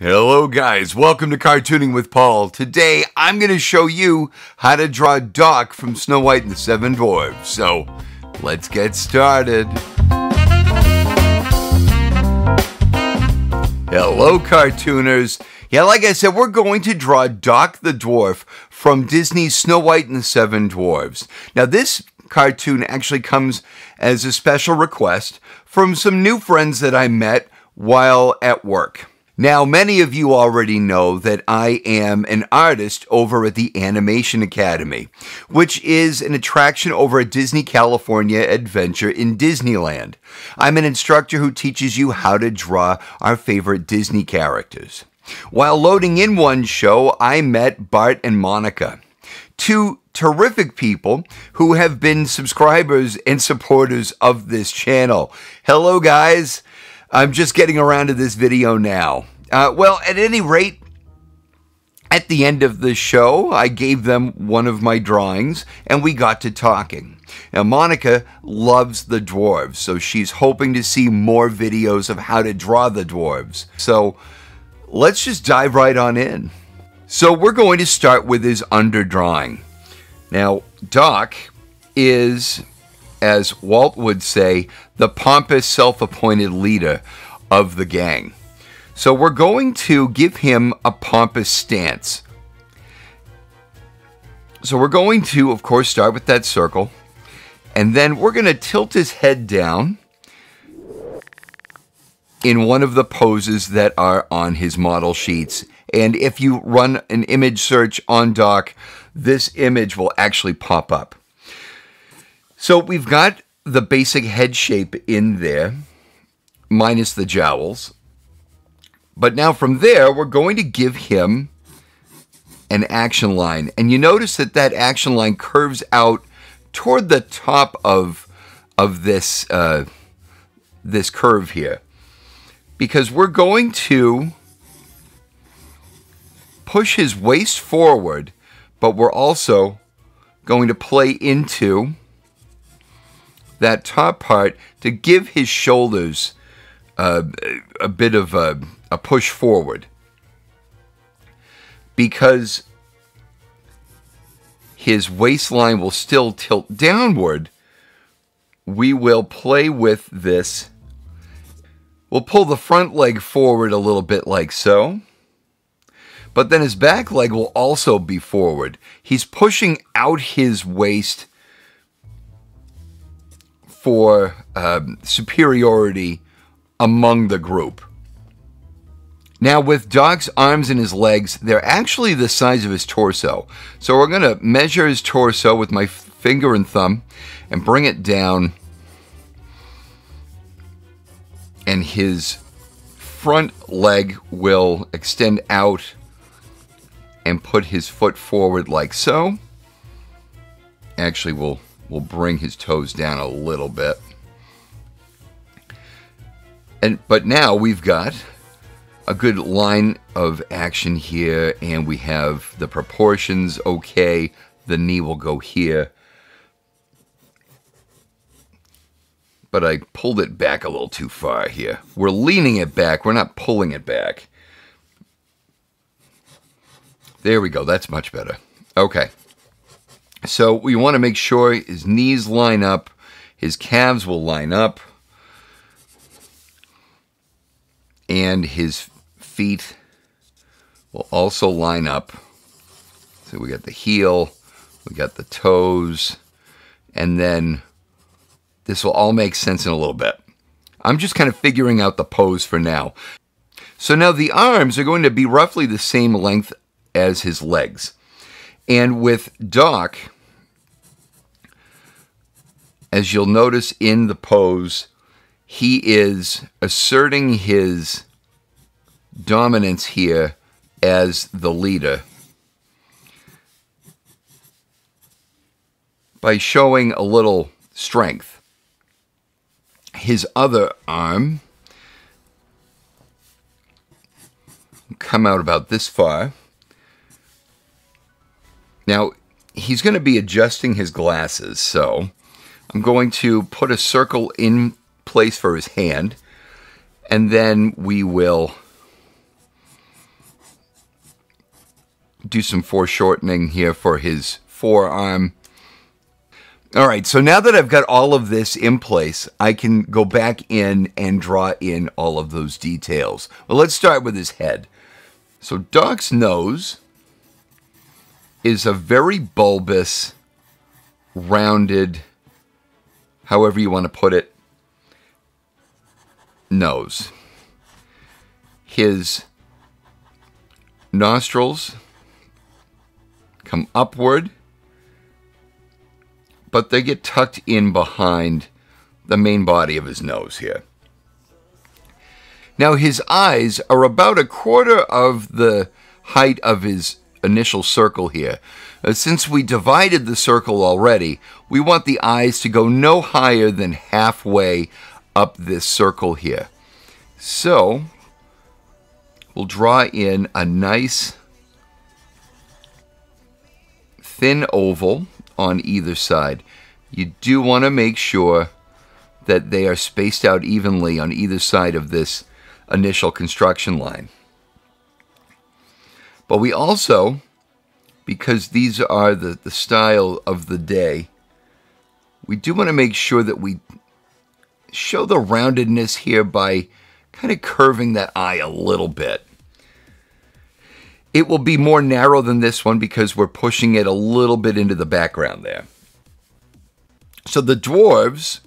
Hello guys, welcome to Cartooning with Paul. Today I'm going to show you how to draw Doc from Snow White and the Seven Dwarfs. So let's get started. Hello cartooners. Yeah, like I said, we're going to draw Doc the Dwarf from Disney's Snow White and the Seven Dwarfs. Now this cartoon actually comes as a special request from some new friends that I met while at work. Now, many of you already know that I am an artist over at the Animation Academy, which is an attraction over at Disney California Adventure in Disneyland. I'm an instructor who teaches you how to draw our favorite Disney characters. While loading in one show, I met Bart and Monica, two terrific people who have been subscribers and supporters of this channel. Hello, guys. I'm just getting around to this video now. Well, at any rate, at the end of the show, I gave them one of my drawings, and we got to talking. Now, Monica loves the dwarves, so she's hoping to see more videos of how to draw the dwarves. So let's just dive right on in. So we're going to start with his underdrawing. Now, Doc is, as Walt would say, the pompous self-appointed leader of the gang. So we're going to give him a pompous stance. So we're going to, of course, start with that circle, and then we're going to tilt his head down in one of the poses that are on his model sheets. And if you run an image search on Doc, this image will actually pop up. So we've got the basic head shape in there, minus the jowls. But now from there, we're going to give him an action line. And you notice that that action line curves out toward the top of this curve here, because we're going to push his waist forward, but we're also going to play into that top part to give his shoulders a bit of a push forward, because his waistline will still tilt downward. We will play with this. We'll pull the front leg forward a little bit like so, but then his back leg will also be forward. He's pushing out his waist for superiority among the group. Now with Doc's arms and his legs, they're actually the size of his torso. So we're going to measure his torso with my finger and thumb and bring it down. And his front leg will extend out and put his foot forward like so. Actually, we'll bring his toes down a little bit. But now we've got a good line of action here, and we have the proportions okay. The knee will go here, but I pulled it back a little too far here. We're leaning it back, we're not pulling it back. There we go, that's much better. Okay. So we want to make sure his knees line up, his calves will line up, and his feet will also line up. So we got the heel, we got the toes, and then this will all make sense in a little bit. I'm just kind of figuring out the pose for now. So now the arms are going to be roughly the same length as his legs. And with Doc, as you'll notice in the pose, he is asserting his dominance here as the leader by showing a little strength. His other arm will come out about this far. Now, he's going to be adjusting his glasses, so I'm going to put a circle in place for his hand, and then we will do some foreshortening here for his forearm. All right, so now that I've got all of this in place, I can go back in and draw in all of those details. Well, let's start with his head. So Doc's nose is a very bulbous, rounded, however you want to put it, nose. His nostrils come upward, but they get tucked in behind the main body of his nose here. Now his eyes are about a quarter of the height of his initial circle here. Since we divided the circle already, we want the eyes to go no higher than halfway up this circle here. So we'll draw in a nice thin oval on either side. You do want to make sure that they are spaced out evenly on either side of this initial construction line. But we also, because these are the style of the day, we do want to make sure that we show the roundedness here by kind of curving that eye a little bit. It will be more narrow than this one because we're pushing it a little bit into the background there. So the dwarves,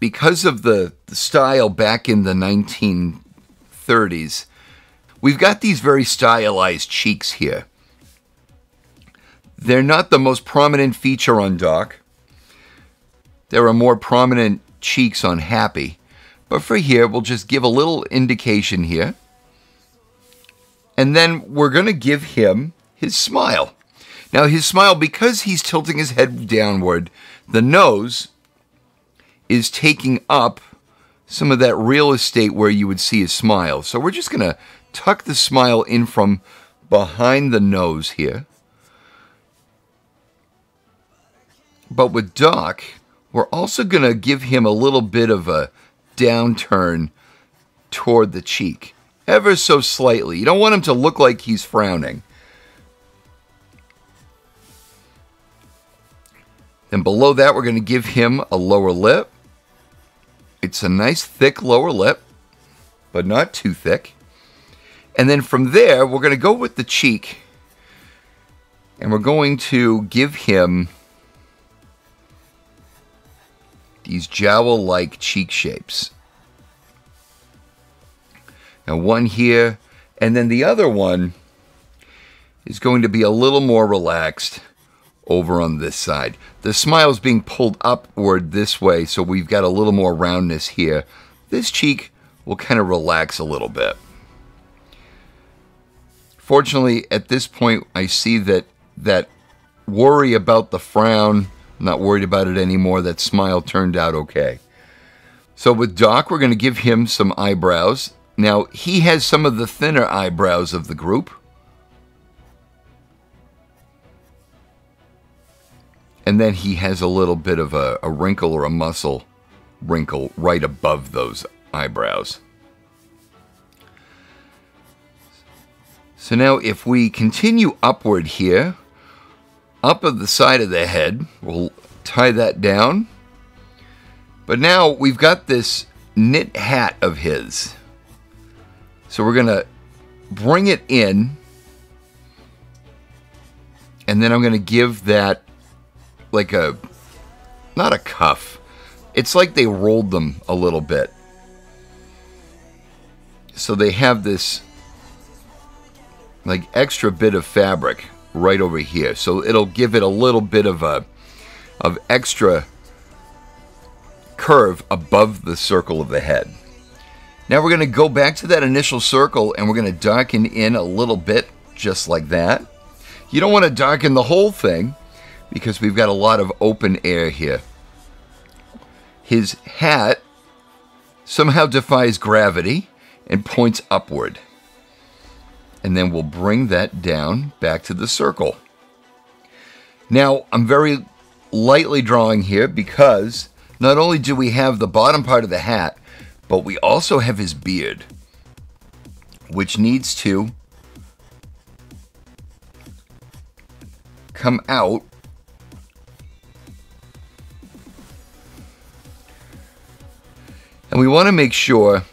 because of the style back in the 1930s, we've got these very stylized cheeks here. They're not the most prominent feature on Doc. There are more prominent cheeks on Happy. But for here, we'll just give a little indication here. And then we're going to give him his smile. Now his smile, because he's tilting his head downward, the nose is taking up some of that real estate where you would see his smile. So we're just going to tuck the smile in from behind the nose here. But with Doc, we're also going to give him a little bit of a downturn toward the cheek, ever so slightly. You don't want him to look like he's frowning. Then below that, we're going to give him a lower lip. It's a nice thick lower lip, but not too thick. And then from there, we're going to go with the cheek, and we're going to give him these jowl-like cheek shapes. Now one here, and then the other one is going to be a little more relaxed over on this side. The smile is being pulled upward this way, so we've got a little more roundness here. This cheek will kind of relax a little bit. Fortunately, at this point, I see that worry about the frown. I'm not worried about it anymore. That smile turned out okay. So with Doc, we're going to give him some eyebrows. Now, he has some of the thinner eyebrows of the group. And then he has a little bit of a wrinkle or a muscle wrinkle right above those eyebrows. So now if we continue upward here, up of the side of the head, we'll tie that down. But now we've got this knit hat of his. So we're going to bring it in, and then I'm going to give that like a, not a cuff. It's like they rolled them a little bit. So they have this like extra bit of fabric right over here, so it'll give it a little bit of extra curve above the circle of the head. Now we're going to go back to that initial circle, and we're going to darken in a little bit, just like that. You don't want to darken the whole thing because we've got a lot of open air here. His hat somehow defies gravity and points upward. And then we'll bring that down back to the circle. Now, I'm very lightly drawing here because not only do we have the bottom part of the hat, but we also have his beard, which needs to come out. And we want to make sure,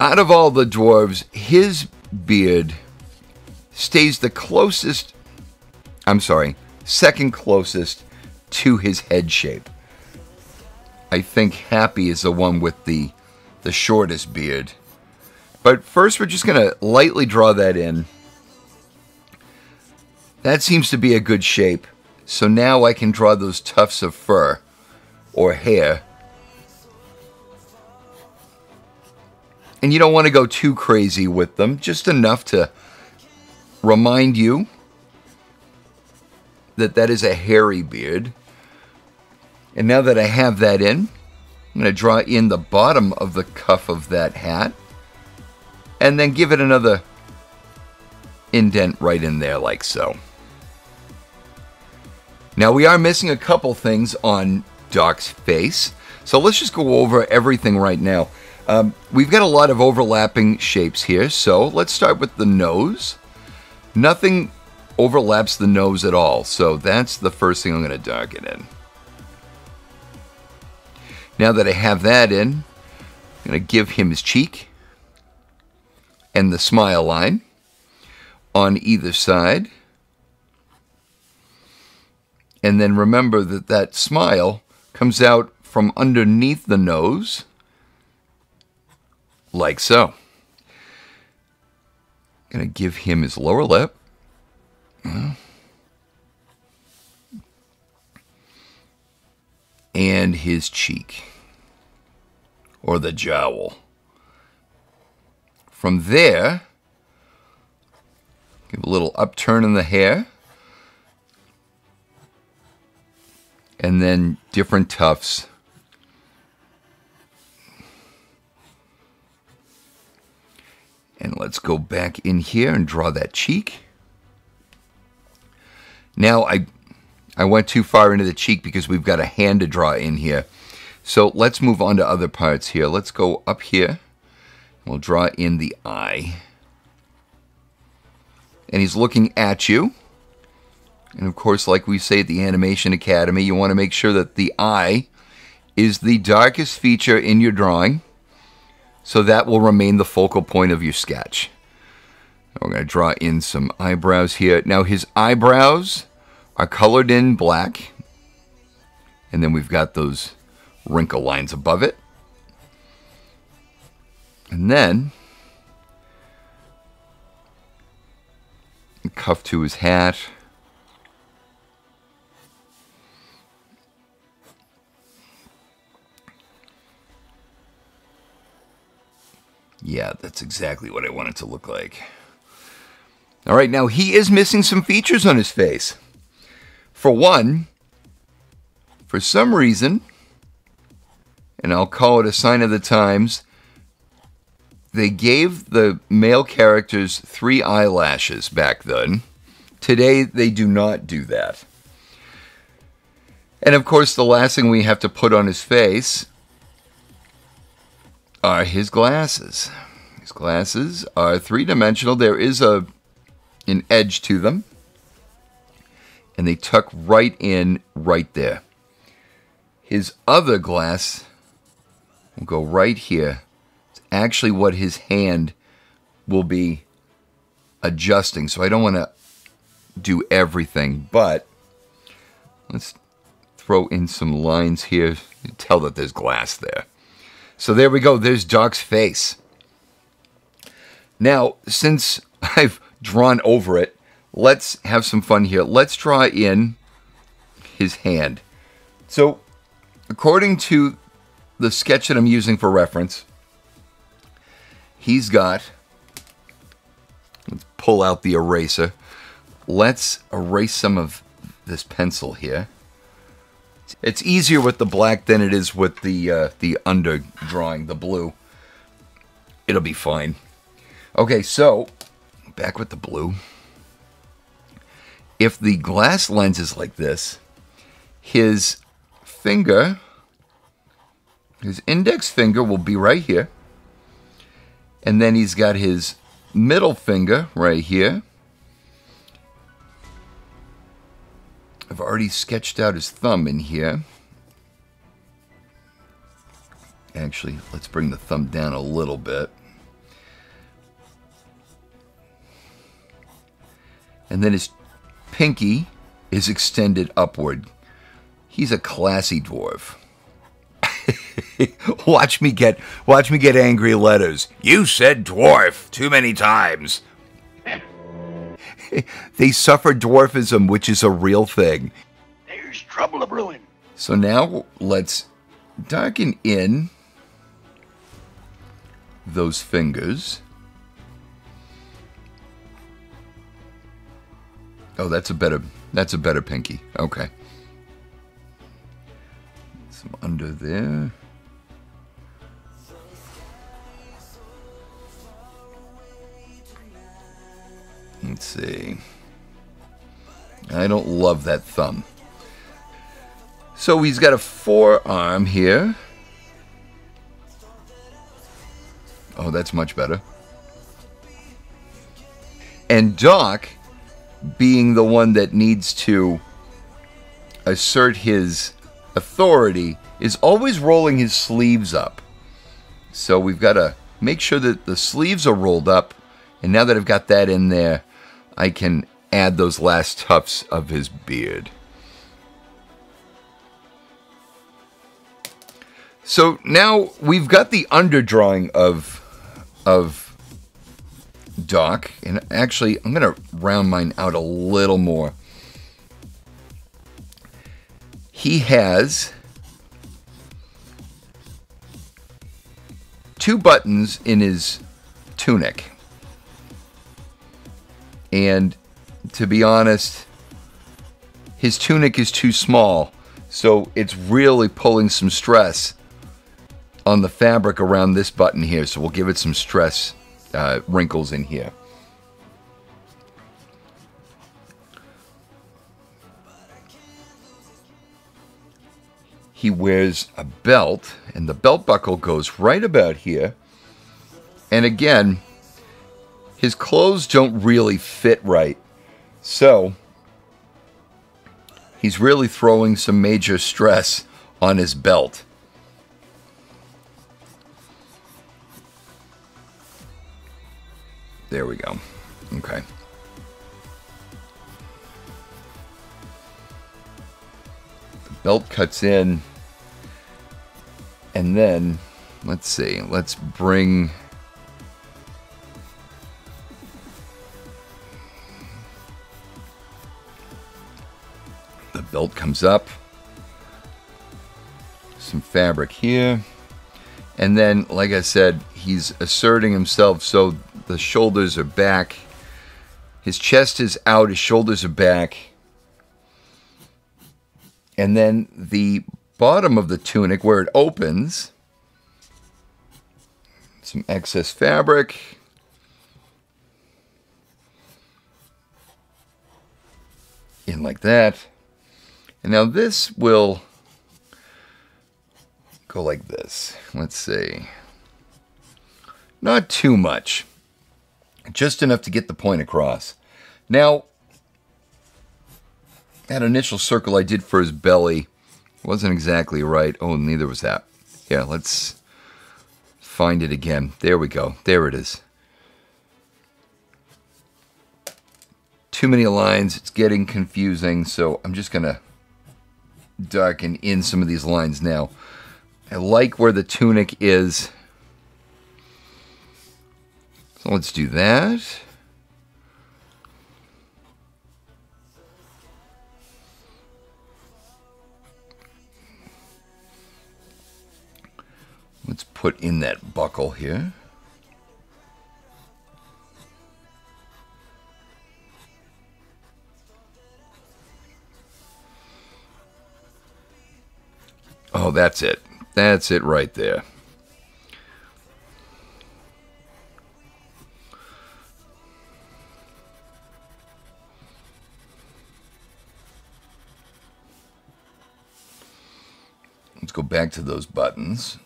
out of all the dwarves, his beard stays the closest, I'm sorry, second closest to his head shape. I think Happy is the one with the shortest beard. But first we're just going to lightly draw that in. That seems to be a good shape. So now I can draw those tufts of fur or hair. And you don't want to go too crazy with them, just enough to remind you that that is a hairy beard. And now that I have that in, I'm going to draw in the bottom of the cuff of that hat and then give it another indent right in there like so. Now we are missing a couple things on Doc's face, so let's just go over everything right now. We've got a lot of overlapping shapes here, so let's start with the nose. Nothing overlaps the nose at all, so that's the first thing I'm going to darken in. Now that I have that in, I'm going to give him his cheek and the smile line on either side. And then remember that that smile comes out from underneath the nose. Like so. I'm going to give him his lower lip. And his cheek. Or the jowl. From there, give a little upturn in the hair. And then different tufts. And let's go back in here and draw that cheek. Now I went too far into the cheek because we've got a hand to draw in here. So let's move on to other parts here. Let's go up here. We'll draw in the eye. And he's looking at you. And of course, like we say at the Animation Academy, you want to make sure that the eye is the darkest feature in your drawing. So that will remain the focal point of your sketch. We're going to draw in some eyebrows here. Now his eyebrows are colored in black. And then we've got those wrinkle lines above it. And then cuff to his hat. Yeah, that's exactly what I want it to look like. All right, now he is missing some features on his face. For one, for some reason, and I'll call it a sign of the times, they gave the male characters 3 eyelashes back then. Today, they do not do that. And of course, the last thing we have to put on his face are his glasses. His glasses are 3-dimensional. There is an edge to them. And they tuck right in right there. His other glass will go right here. It's actually what his hand will be adjusting. So I don't want to do everything, but let's throw in some lines here. You can tell that there's glass there. So there we go, there's Doc's face. Now, since I've drawn over it, let's have some fun here. Let's draw in his hand. So, according to the sketch that I'm using for reference, he's got, let's pull out the eraser. Let's erase some of this pencil here. It's easier with the black than it is with the underdrawing, the blue. It'll be fine. Okay, so, back with the blue. If the glass lens is like this, his finger, his index finger will be right here. And then he's got his middle finger right here. I've already sketched out his thumb in here. Actually, let's bring the thumb down a little bit. And then his pinky is extended upward. He's a classy dwarf. Watch me get angry letters. You said dwarf too many times. They suffer dwarfism, which is a real thing. There's trouble a brewing. So now let's darken in those fingers. Oh, that's a better pinky. Okay. Some under there. Let's see. I don't love that thumb. So he's got a forearm here. Oh, that's much better. And Doc, being the one that needs to assert his authority, is always rolling his sleeves up. So we've got to make sure that the sleeves are rolled up. And now that I've got that in there, I can add those last tufts of his beard. So now we've got the underdrawing of Doc. And actually, I'm going to round mine out a little more. He has two buttons in his tunic. And to be honest, his tunic is too small, so it's really pulling some stress on the fabric around this button here. So we'll give it some stress wrinkles in here. He wears a belt, and the belt buckle goes right about here. And again, his clothes don't really fit right, so he's really throwing some major stress on his belt. There we go. Okay. The belt cuts in, and then, let's see, let's bring... belt comes up, some fabric here, and then, like I said, he's asserting himself, so the shoulders are back, his chest is out, his shoulders are back, and then the bottom of the tunic, where it opens, some excess fabric. In like that. And now this will go like this. Let's see. Not too much. Just enough to get the point across. Now, that initial circle I did for his belly wasn't exactly right. Oh, neither was that. Yeah, let's find it again. There we go. There it is. Too many lines. It's getting confusing, so I'm just going to darken in some of these lines now. I like where the tunic is. So let's do that. Let's put in that buckle here. Oh, that's it. That's it right there. Let's go back to those buttons.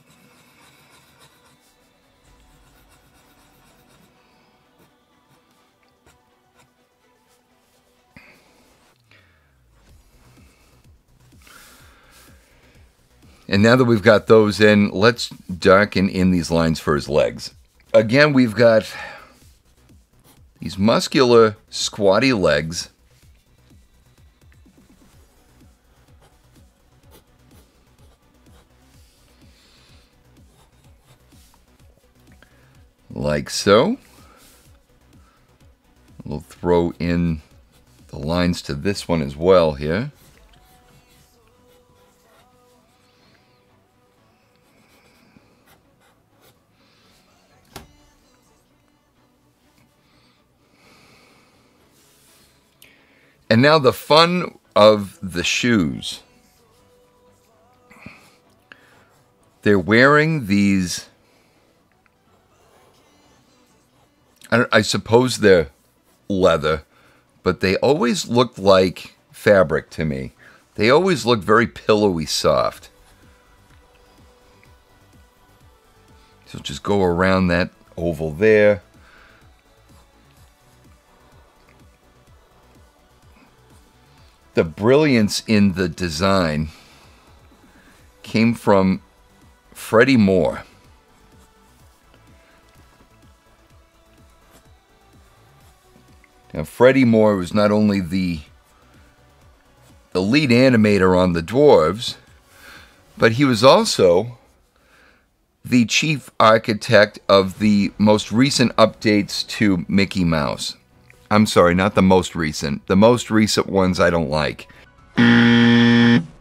And now that we've got those in, let's darken in these lines for his legs. Again, we've got these muscular, squatty legs. Like so. We'll throw in the lines to this one as well here. And now the fun of the shoes. They're wearing these, I suppose they're leather, but they always look like fabric to me. They always look very pillowy soft. So just go around that oval there. The brilliance in the design came from Freddie Moore. Now, Freddie Moore was not only the lead animator on the Dwarves, but he was also the chief architect of the most recent updates to Mickey Mouse. I'm sorry, not the most recent. The most recent ones I don't like.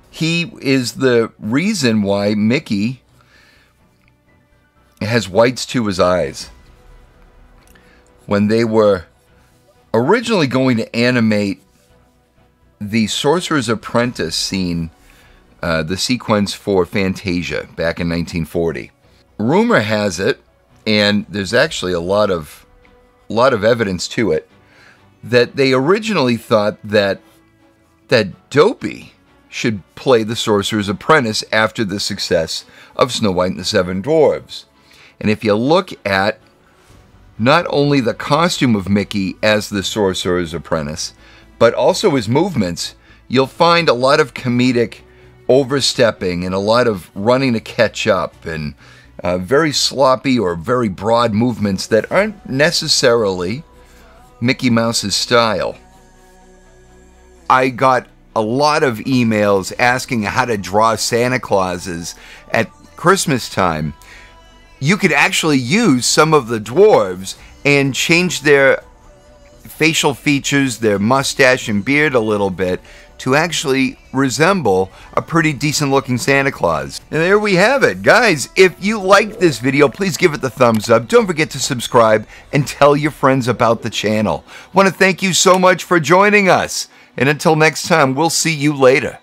He is the reason why Mickey has whites to his eyes. When they were originally going to animate the Sorcerer's Apprentice scene, the sequence for Fantasia back in 1940. Rumor has it, and there's actually a lot of evidence to it, that they originally thought that Dopey should play the Sorcerer's Apprentice after the success of Snow White and the Seven Dwarfs. And if you look at not only the costume of Mickey as the Sorcerer's Apprentice, but also his movements, you'll find a lot of comedic overstepping and a lot of running to catch up and very sloppy or very broad movements that aren't necessarily Mickey Mouse's style. I got a lot of emails asking how to draw Santa Clauses at Christmas time. You could actually use some of the dwarves and change their facial features, their mustache and beard a little bit to actually resemble a pretty decent looking Santa Claus. And there we have it, guys. If you liked this video, please give it the thumbs up. Don't forget to subscribe and tell your friends about the channel. I want to thank you so much for joining us. And until next time, we'll see you later.